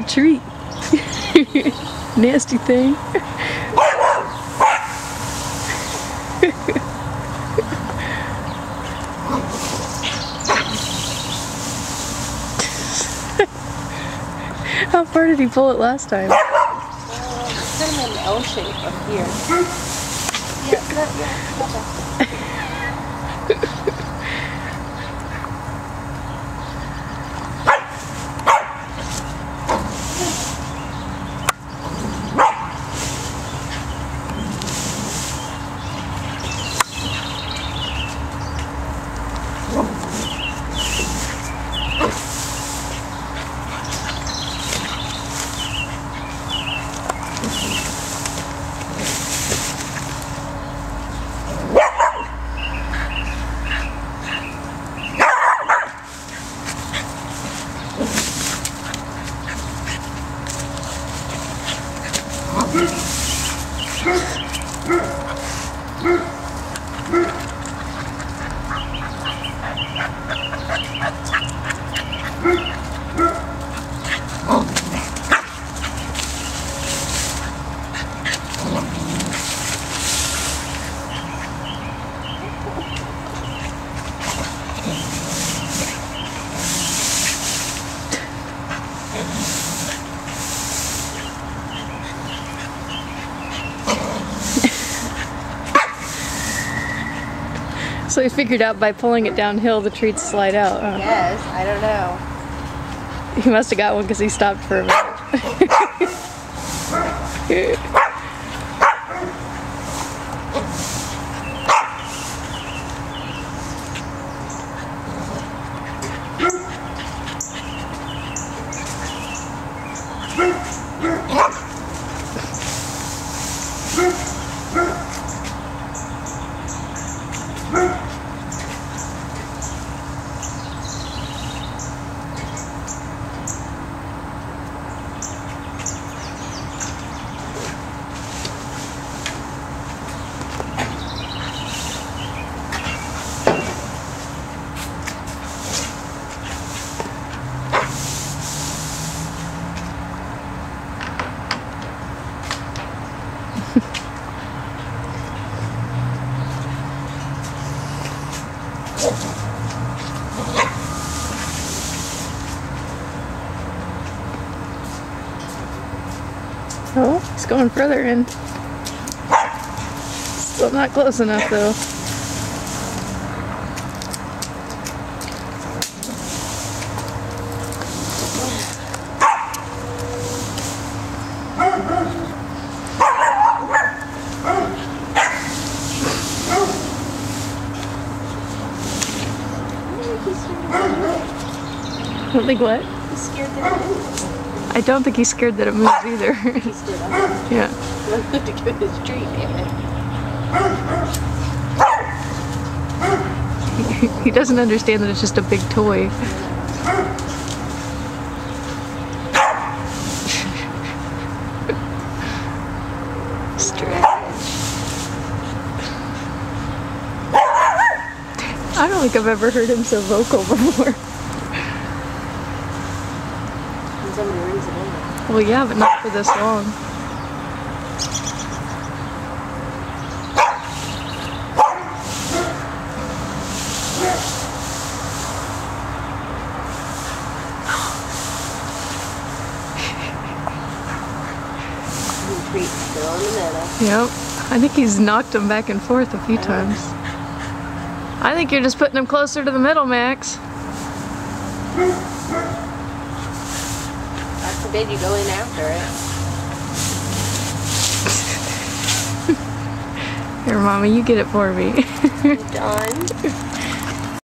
my treat. Nasty thing. How far did he pull it last time? It's kind of an L shape up here. Yeah, yeah. Okay. So he figured out by pulling it downhill the treats slide out. Huh? Yes, I don't know. He must have got one because he stopped for a minute. Oh, it's going further in. Still not close enough though. I don't think what? He's scared that I don't think he's scared that it moves either. He's scared of it. Yeah. Well, he wanted to give his treat, damn it. He doesn't understand that it's just a big toy. I don't think I've ever heard him so vocal before. Well, yeah, but not for this long. Yep. I think he's knocked him back and forth a few times. I think you're just putting him closer to the middle, Max. Did you go in after it? Here, Mama, you get it for me. I'm done.